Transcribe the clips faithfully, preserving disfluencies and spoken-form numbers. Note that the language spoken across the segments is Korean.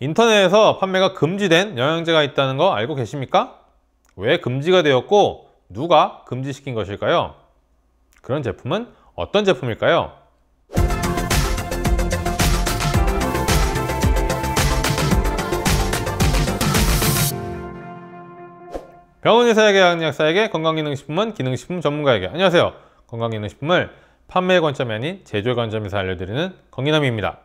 인터넷에서 판매가 금지된 영양제가 있다는 거 알고 계십니까? 왜 금지가 되었고 누가 금지시킨 것일까요? 그런 제품은 어떤 제품일까요? 병원 의사에게, 약사에게, 건강기능식품은 기능식품 전문가에게. 안녕하세요. 건강기능식품을 판매의 관점이 아닌 제조의 관점에서 알려드리는 건기남입니다.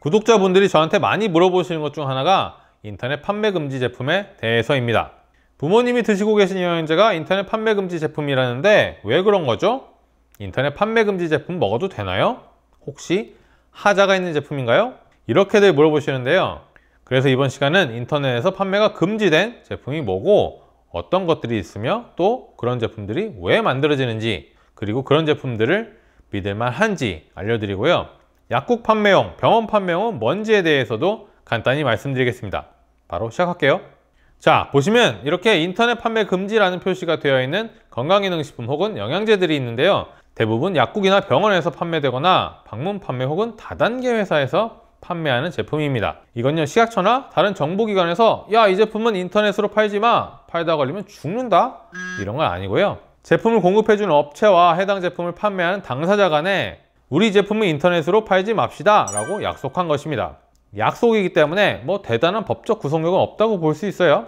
구독자분들이 저한테 많이 물어보시는 것 중 하나가 인터넷 판매 금지 제품에 대해서입니다. 부모님이 드시고 계신 영양제가 인터넷 판매 금지 제품이라는데 왜 그런 거죠? 인터넷 판매 금지 제품 먹어도 되나요? 혹시 하자가 있는 제품인가요? 이렇게들 물어보시는데요. 그래서 이번 시간은 인터넷에서 판매가 금지된 제품이 뭐고, 어떤 것들이 있으며 또 그런 제품들이 왜 만들어지는지, 그리고 그런 제품들을 믿을만한지 알려드리고요. 약국 판매용, 병원 판매용은 뭔지에 대해서도 간단히 말씀드리겠습니다. 바로 시작할게요. 자, 보시면 이렇게 인터넷 판매 금지라는 표시가 되어 있는 건강기능식품 혹은 영양제들이 있는데요. 대부분 약국이나 병원에서 판매되거나 방문 판매 혹은 다단계 회사에서 판매하는 제품입니다. 이건요, 식약처나 다른 정보기관에서 야, 이 제품은 인터넷으로 팔지 마, 팔다 걸리면 죽는다, 이런 건 아니고요. 제품을 공급해주는 업체와 해당 제품을 판매하는 당사자 간에 우리 제품은 인터넷으로 팔지 맙시다 라고 약속한 것입니다. 약속이기 때문에 뭐 대단한 법적 구속력은 없다고 볼 수 있어요.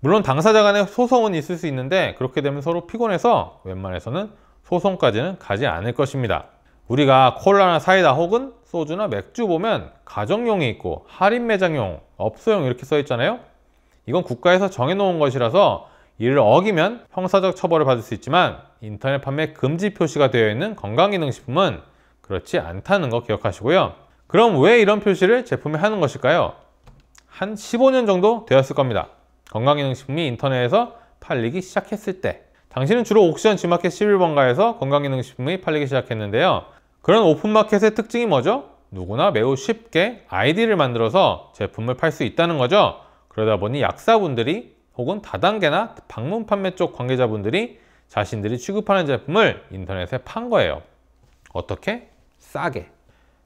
물론 당사자 간에 소송은 있을 수 있는데 그렇게 되면 서로 피곤해서 웬만해서는 소송까지는 가지 않을 것입니다. 우리가 콜라나 사이다 혹은 소주나 맥주 보면 가정용이 있고 할인 매장용, 업소용 이렇게 써 있잖아요. 이건 국가에서 정해놓은 것이라서 이를 어기면 형사적 처벌을 받을 수 있지만, 인터넷 판매 금지 표시가 되어 있는 건강기능식품은 그렇지 않다는 거 기억하시고요. 그럼 왜 이런 표시를 제품에 하는 것일까요? 한 십오 년 정도 되었을 겁니다. 건강기능식품이 인터넷에서 팔리기 시작했을 때, 당신은 주로 옥션 G마켓 십일 번가에서 건강기능식품이 팔리기 시작했는데요. 그런 오픈마켓의 특징이 뭐죠? 누구나 매우 쉽게 아이디를 만들어서 제품을 팔 수 있다는 거죠. 그러다 보니 약사분들이 혹은 다단계나 방문 판매 쪽 관계자분들이 자신들이 취급하는 제품을 인터넷에 판 거예요. 어떻게? 싸게.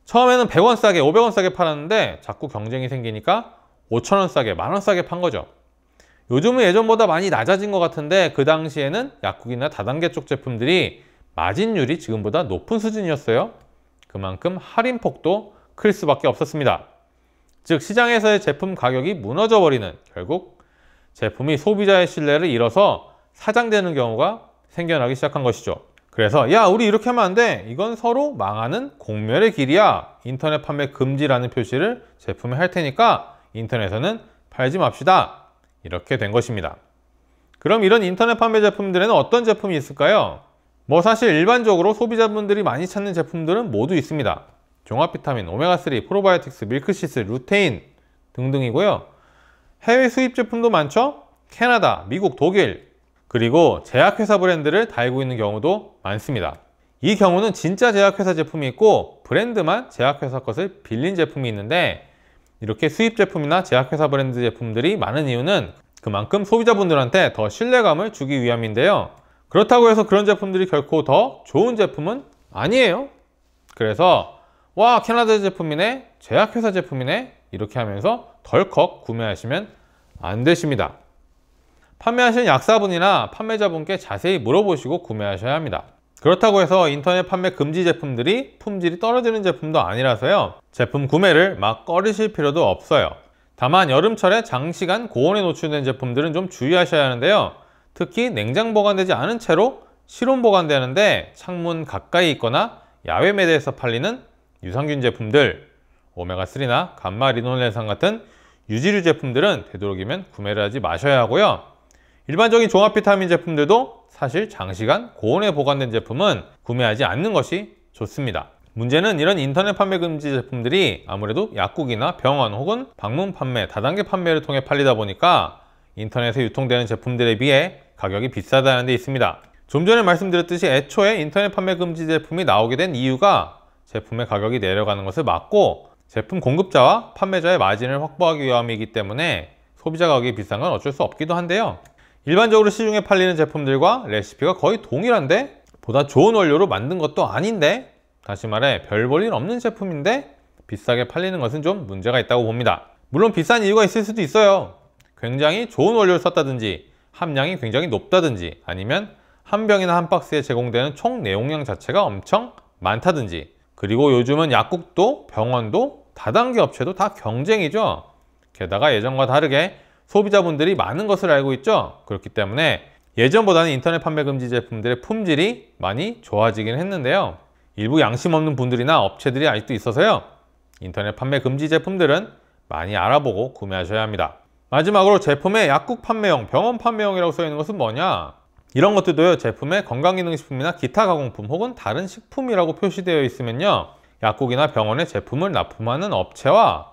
처음에는 백 원 싸게, 오백 원 싸게 팔았는데 자꾸 경쟁이 생기니까 오천 원 싸게, 만 원 싸게 판 거죠. 요즘은 예전보다 많이 낮아진 것 같은데 그 당시에는 약국이나 다단계 쪽 제품들이 마진율이 지금보다 높은 수준이었어요. 그만큼 할인폭도 클 수밖에 없었습니다. 즉, 시장에서의 제품 가격이 무너져버리는, 결국 제품이 소비자의 신뢰를 잃어서 사장되는 경우가 생겨나기 시작한 것이죠. 그래서 야, 우리 이렇게 하면 안 돼, 이건 서로 망하는 공멸의 길이야, 인터넷 판매 금지라는 표시를 제품에 할 테니까 인터넷에서는 팔지 맙시다, 이렇게 된 것입니다. 그럼 이런 인터넷 판매 제품들에는 어떤 제품이 있을까요? 뭐 사실 일반적으로 소비자분들이 많이 찾는 제품들은 모두 있습니다. 종합비타민, 오메가삼, 프로바이오틱스, 밀크씨슬, 루테인 등등이고요. 해외 수입 제품도 많죠? 캐나다, 미국, 독일, 그리고 제약회사 브랜드를 달고 있는 경우도 많습니다. 이 경우는 진짜 제약회사 제품이 있고 브랜드만 제약회사 것을 빌린 제품이 있는데, 이렇게 수입 제품이나 제약회사 브랜드 제품들이 많은 이유는 그만큼 소비자분들한테 더 신뢰감을 주기 위함인데요. 그렇다고 해서 그런 제품들이 결코 더 좋은 제품은 아니에요. 그래서 와, 캐나다 제품이네, 제약회사 제품이네, 이렇게 하면서 덜컥 구매하시면 안 되십니다. 판매하시는 약사분이나 판매자분께 자세히 물어보시고 구매하셔야 합니다. 그렇다고 해서 인터넷 판매 금지 제품들이 품질이 떨어지는 제품도 아니라서요, 제품 구매를 막 꺼리실 필요도 없어요. 다만 여름철에 장시간 고온에 노출된 제품들은 좀 주의하셔야 하는데요. 특히 냉장 보관되지 않은 채로 실온 보관되는데 창문 가까이 있거나 야외 매대에서 팔리는 유산균 제품들, 오메가삼이나 감마 리놀렌산 같은 유지류 제품들은 되도록이면 구매를 하지 마셔야 하고요. 일반적인 종합비타민 제품들도 사실 장시간 고온에 보관된 제품은 구매하지 않는 것이 좋습니다. 문제는 이런 인터넷 판매 금지 제품들이 아무래도 약국이나 병원 혹은 방문 판매, 다단계 판매를 통해 팔리다 보니까 인터넷에 유통되는 제품들에 비해 가격이 비싸다는 데 있습니다. 좀 전에 말씀드렸듯이 애초에 인터넷 판매 금지 제품이 나오게 된 이유가 제품의 가격이 내려가는 것을 막고 제품 공급자와 판매자의 마진을 확보하기 위함이기 때문에 소비자 가격이 비싼 건 어쩔 수 없기도 한데요. 일반적으로 시중에 팔리는 제품들과 레시피가 거의 동일한데, 보다 좋은 원료로 만든 것도 아닌데, 다시 말해 별 볼일 없는 제품인데 비싸게 팔리는 것은 좀 문제가 있다고 봅니다. 물론 비싼 이유가 있을 수도 있어요. 굉장히 좋은 원료를 썼다든지, 함량이 굉장히 높다든지, 아니면 한 병이나 한 박스에 제공되는 총 내용량 자체가 엄청 많다든지. 그리고 요즘은 약국도 병원도 다단계 업체도 다 경쟁이죠. 게다가 예전과 다르게 소비자분들이 많은 것을 알고 있죠. 그렇기 때문에 예전보다는 인터넷 판매 금지 제품들의 품질이 많이 좋아지긴 했는데요. 일부 양심 없는 분들이나 업체들이 아직도 있어서요, 인터넷 판매 금지 제품들은 많이 알아보고 구매하셔야 합니다. 마지막으로 제품에 약국 판매용, 병원 판매용이라고 써있는 것은 뭐냐? 이런 것들도요, 제품에 건강기능식품이나 기타 가공품 혹은 다른 식품이라고 표시되어 있으면요, 약국이나 병원에 제품을 납품하는 업체와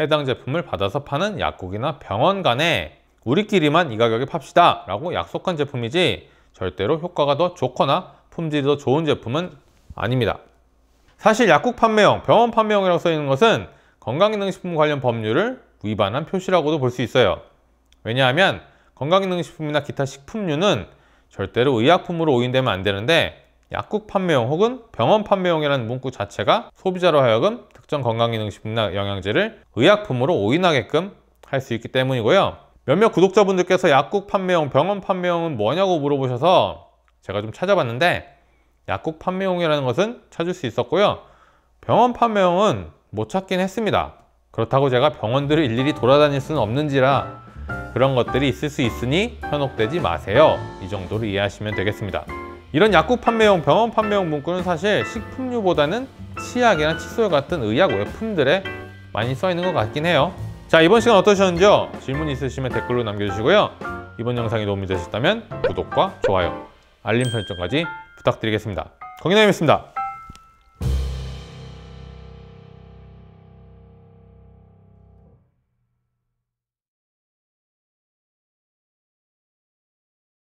해당 제품을 받아서 파는 약국이나 병원 간에 우리끼리만 이 가격에 팝시다 라고 약속한 제품이지 절대로 효과가 더 좋거나 품질이 더 좋은 제품은 아닙니다. 사실 약국 판매용, 병원 판매용이라고 써있는 것은 건강기능식품 관련 법률을 위반한 표시라고도 볼 수 있어요. 왜냐하면 건강기능식품이나 기타 식품류는 절대로 의약품으로 오인되면 안 되는데, 약국 판매용 혹은 병원 판매용이라는 문구 자체가 소비자로 하여금 특정 건강기능식품이나 영양제를 의약품으로 오인하게끔 할 수 있기 때문이고요. 몇몇 구독자분들께서 약국 판매용, 병원 판매용은 뭐냐고 물어보셔서 제가 좀 찾아봤는데, 약국 판매용이라는 것은 찾을 수 있었고요, 병원 판매용은 못 찾긴 했습니다. 그렇다고 제가 병원들을 일일이 돌아다닐 수는 없는지라 그런 것들이 있을 수 있으니 현혹되지 마세요. 이 정도로 이해하시면 되겠습니다. 이런 약국 판매용, 병원 판매용 문구는 사실 식품류보다는 치약이나 칫솔 같은 의약 외품들에 많이 써있는 것 같긴 해요. 자, 이번 시간 어떠셨는지요? 질문 있으시면 댓글로 남겨주시고요, 이번 영상이 도움이 되셨다면 구독과 좋아요, 알림 설정까지 부탁드리겠습니다. 건강히 뵙겠습니다.